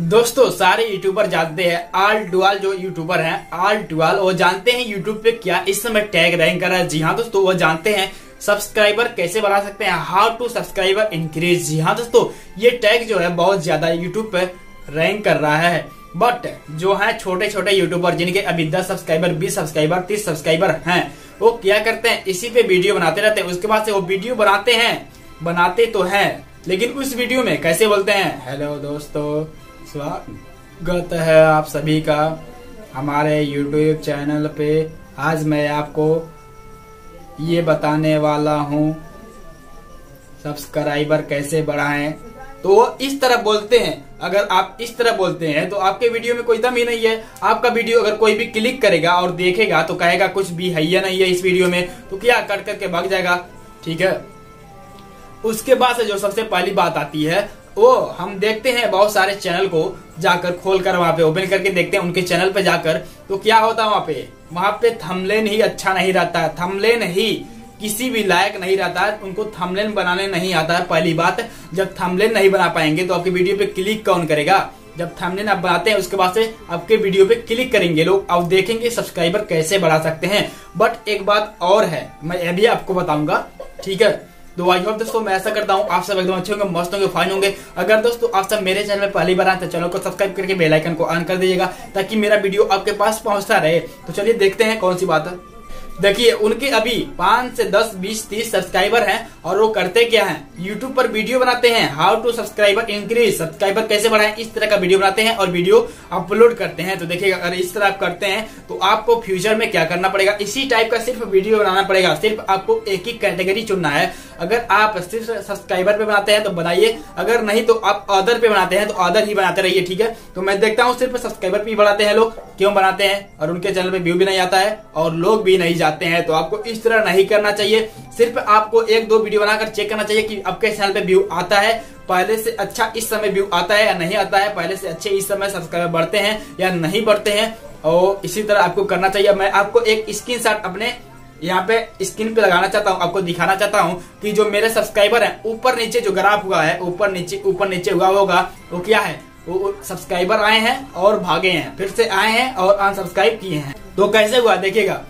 दोस्तों सारे यूट्यूबर जानते हैं आल डुआल, जो यूट्यूबर हैं आल डुआल वो जानते हैं यूट्यूब पे क्या इस समय टैग रैंक कर रहा है। जी हाँ दोस्तों, वो जानते हैं सब्सक्राइबर कैसे बढ़ा सकते हैं, हाउ टू सब्सक्राइबर इंक्रीज। जी हाँ दोस्तों, ये टैग जो है बहुत ज्यादा यूट्यूब पे रैंक कर रहा है। बट जो है छोटे छोटे यूट्यूबर जिनके अभी 10 सब्सक्राइबर, 20 सब्सक्राइबर, 30 सब्सक्राइबर हैं, वो क्या करते हैं इसी पे वीडियो बनाते रहते हैं। उसके बाद से वो वीडियो बनाते हैं, बनाते तो हैं, लेकिन उस वीडियो में कैसे बोलते हैं, हेलो दोस्तों, स्वागत है आप सभी का हमारे YouTube चैनल पे। आज मैं आपको ये बताने वाला हूँ सब्सक्राइबर कैसे बढ़ाएं। तो वो इस तरह बोलते हैं। अगर आप इस तरह बोलते हैं तो आपके वीडियो में कोई दम ही नहीं है। आपका वीडियो अगर कोई भी क्लिक करेगा और देखेगा तो कहेगा कुछ भी है या नहीं है इस वीडियो में, तो क्या कट करके भाग जाएगा। ठीक है, उसके बाद से जो सबसे पहली बात आती है वो हम देखते हैं बहुत सारे चैनल को जाकर खोल कर वहां पे ओपन करके देखते हैं उनके चैनल पे जाकर, तो क्या होता है वहां पे थंबनेल ही अच्छा नहीं रहता है, थंबनेल ही किसी भी लायक नहीं रहता है। उनको थंबनेल बनाने नहीं आता है। पहली बात, जब थंबनेल नहीं बना पाएंगे तो आपकी वीडियो पे क्लिक कौन करेगा। जब थंबनेल आप बनाते हैं उसके बाद से आपके वीडियो पे क्लिक करेंगे लोग, अब देखेंगे सब्सक्राइबर कैसे बढ़ा सकते हैं। बट एक बात और है, मैं ये भी आपको बताऊंगा। ठीक है, तो आई होप दोस्तों मैं ऐसा करता हूँ आप सब एकदम अच्छे होंगे, मस्त होंगे, फाइन होंगे। अगर दोस्तों आप सब मेरे चैनल पर पहली बार आए तो चैनल को सब्सक्राइब करके बेल आइकन को ऑन कर दीजिएगा ताकि मेरा वीडियो आपके पास पहुंचता रहे। तो चलिए देखते हैं कौन सी बात है। देखिए, उनके अभी 5 से 10, 20, 30 सब्सक्राइबर हैं और वो करते क्या हैं, यूट्यूब पर वीडियो बनाते हैं, how to subscriber increase, subscriber कैसे बढ़ाएं, इस तरह का वीडियो बनाते हैं और वीडियो अपलोड करते हैं। तो देखिएगा, अगर इस तरह आप करते हैं तो आपको फ्यूचर में क्या करना पड़ेगा, इसी टाइप का सिर्फ वीडियो बनाना पड़ेगा। सिर्फ आपको एक ही कैटेगरी चुनना है। अगर आप सिर्फ सब्सक्राइबर पे बनाते हैं तो बनाइए, अगर नहीं तो आप अदर पे बनाते हैं तो अदर ही बनाते रहिए। ठीक है, तो मैं देखता हूँ सिर्फ सब्सक्राइबर पे बनाते हैं लोग, क्यों बनाते हैं, और उनके चैनल पे व्यू भी नहीं आता है और लोग भी नहीं जाते हैं। तो आपको इस तरह नहीं करना चाहिए। सिर्फ आपको एक दो वीडियो बनाकर चेक करना चाहिए कि आपके चैनल पे व्यू आता है, पहले से अच्छा इस समय व्यू आता है या नहीं आता है, पहले से अच्छे इस समय सब्सक्राइबर बढ़ते हैं या नहीं बढ़ते हैं, और इसी तरह आपको करना चाहिए। मैं आपको एक स्क्रीनशॉट अपने यहाँ पे स्क्रीन पे लगाना चाहता हूँ, आपको दिखाना चाहता हूँ कि जो मेरे सब्सक्राइबर हैं ऊपर नीचे जो ग्राफ हुआ है, ऊपर नीचे हुआ होगा, वो क्या है, वो सब्सक्राइबर आए हैं और भागे हैं, फिर से आए हैं और अनसब्सक्राइब किए हैं। तो कैसे हुआ देखिएगा,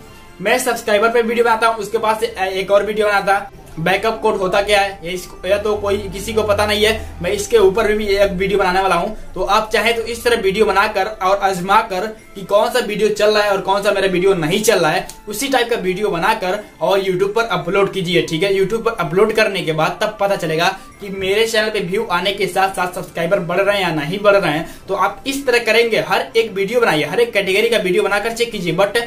मैं सब्सक्राइबर पे वीडियो बनाता हूँ, उसके बाद से एक और वीडियो बनाता। बैकअप कोड होता क्या है यह तो कोई किसी को पता नहीं है। मैं इसके ऊपर भी एक वीडियो बनाने वाला हूँ। तो आप चाहे तो इस तरह वीडियो बनाकर और आजमा कर कि कौन सा वीडियो चल रहा है और कौन सा मेरा वीडियो नहीं चल रहा है, उसी टाइप का वीडियो बनाकर और यूट्यूब पर अपलोड कीजिए। ठीक है, यूट्यूब पर अपलोड करने के बाद तब पता चलेगा कि मेरे चैनल पे व्यू आने के साथ साथ सब्सक्राइबर बढ़ रहे हैं या नहीं बढ़ रहे हैं। तो आप इस तरह करेंगे, हर एक वीडियो बनाइए, हर एक कैटेगरी का वीडियो बनाकर चेक कीजिए, बट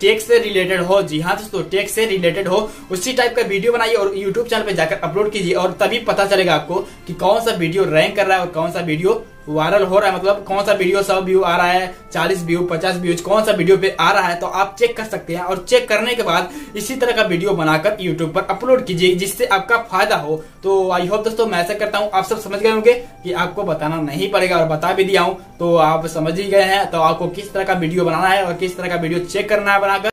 टेक से रिलेटेड हो। जी हाँ दोस्तों, टेक से रिलेटेड हो, उसी टाइप का वीडियो बनाइए और यूट्यूब चैनल पे जाकर अपलोड कीजिए, और तभी पता चलेगा आपको कि कौन सा वीडियो रैंक कर रहा है और कौन सा वीडियो वायरल हो रहा है। मतलब कौन सा वीडियो 100 व्यू आ रहा है, 40 व्यू, 50 व्यू, कौन सा वीडियो पे आ रहा है, तो आप चेक कर सकते हैं। और चेक करने के बाद इसी तरह का वीडियो बनाकर यूट्यूब पर अपलोड कीजिए जिससे आपका फायदा हो। तो आई होप दोस्तों मैं ऐसा करता हूँ, आप सब समझ गए होंगे कि आपको बताना नहीं पड़ेगा, और बता भी दिया हूँ तो आप समझ ही गए हैं। तो आपको किस तरह का वीडियो बनाना है और किस तरह का वीडियो चेक करना है बनाकर।